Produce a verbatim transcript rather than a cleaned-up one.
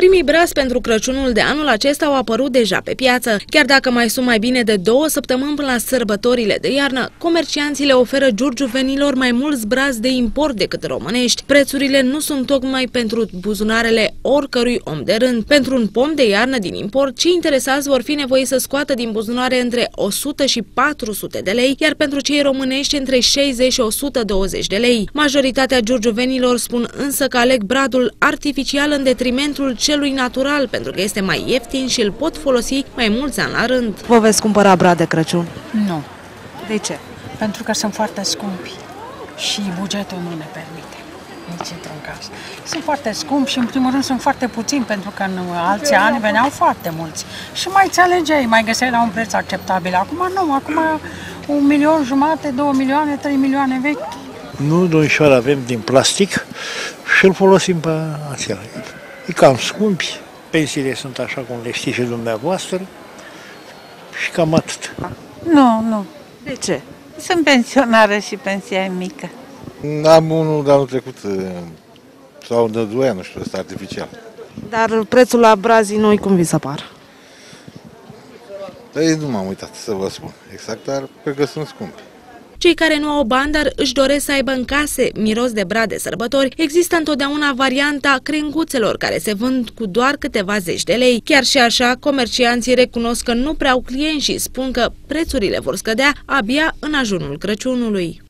Primii brazi pentru Crăciunul de anul acesta au apărut deja pe piață. Chiar dacă mai sunt mai bine de două săptămâni până la sărbătorile de iarnă, comercianții le oferă giurgiuvenilor mai mulți brazi de import decât românești. Prețurile nu sunt tocmai pentru buzunarele oricărui om de rând. Pentru un pom de iarnă din import, cei interesați vor fi nevoiți să scoată din buzunare între o sută și patru sute de lei, iar pentru cei românești între șaizeci și o sută douăzeci de lei. Majoritatea giurgiuvenilor spun însă că aleg bradul artificial în detrimentul celui natural, pentru că este mai ieftin și îl pot folosi mai mulți ani la rând. Vă veți cumpăra brad de Crăciun? Nu. De ce? Pentru că sunt foarte scumpi și bugetul nu ne permite. Nici într-un caz. Sunt foarte scumpi și, în primul rând, sunt foarte puțini, pentru că în alți ani veneau foarte mulți. Și mai ți alegeai, mai găseai la un preț acceptabil. Acum nu, acum un milion jumate, două milioane, trei milioane vechi. Nu, doișoară, avem din plastic și îl folosim pe acela. E cam scumpi, pensiile sunt așa cum le știți și dumneavoastră și cam atât. Nu, nu. De ce? Sunt pensionară și pensia e mică. Am unul de anul trecut, sau de doi ani, nu știu, ăsta artificial. Dar prețul la brazii noi cum vi se par? Păi nu m-am uitat să vă spun exact, dar cred că sunt scumpi. Cei care nu au bani, dar își doresc să aibă în case miros de brad de sărbători, există întotdeauna varianta crenguțelor, care se vând cu doar câteva zeci de lei. Chiar și așa, comercianții recunosc că nu prea au clienți și spun că prețurile vor scădea abia în ajunul Crăciunului.